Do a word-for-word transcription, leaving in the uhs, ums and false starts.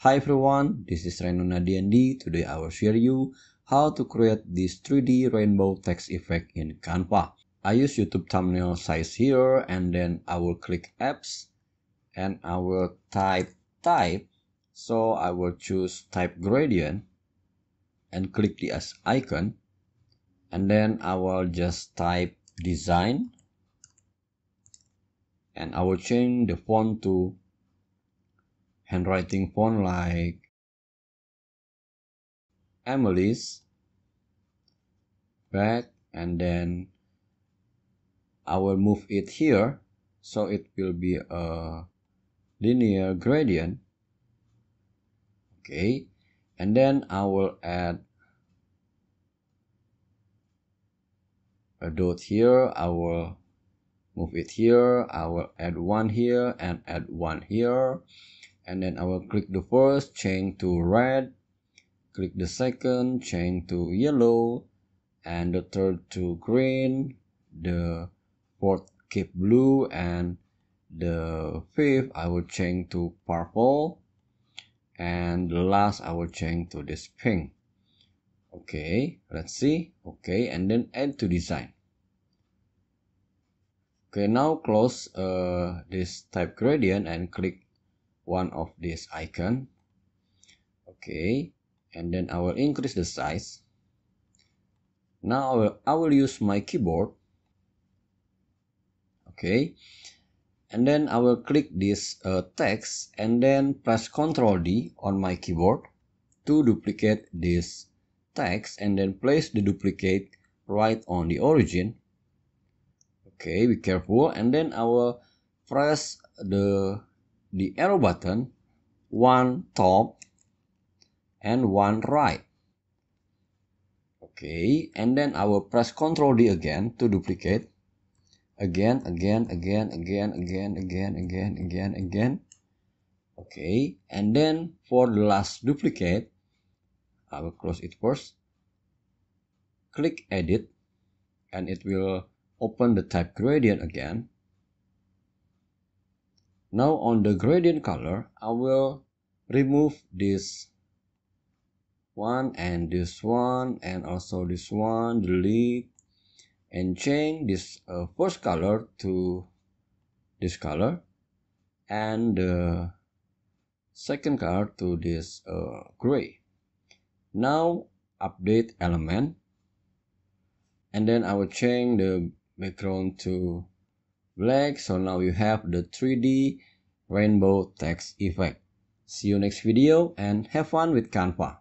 Hi everyone, this is Renuna D and D. Today I will share you how to create this three D rainbow text effect in Canva. I use YouTube thumbnail size here, and then I will click apps and I will type type. So I will choose type gradient and click the S icon, and then I will just type design and I will change the font to handwriting font like Emily's Back, and then I will move it here so it will be a linear gradient. Okay, and then I will add a dot here, I will move it here, I will add one here and add one here. And then I will click the first, change to red, click the second, change to yellow, and the third to green, the fourth keep blue, and the fifth I will change to purple, and the last I will change to this pink. Okay, let's see. Okay, and then add to design. Okay, now close uh, this type gradient and click one of this icon. Okay, and then I will increase the size. Now I will, I will use my keyboard. Okay, and then I will click this uh, text and then press control D on my keyboard to duplicate this text, and then place the duplicate right on the origin. Okay, be careful. And then I will press the the arrow button, one top and one right. Okay, and then I will press control D again to duplicate. Again, again, again, again, again, again, again, again, again. Okay, and then for the last duplicate, I will close it first. Click edit and it will open the type gradient again. Now on the gradient color, I will remove this one and this one and also this one, delete, and change this uh, first color to this color and the second color to this uh, gray. Now update element, and then I will change the background to black. So now you have the three D rainbow text effect. See you next video and have fun with Canva.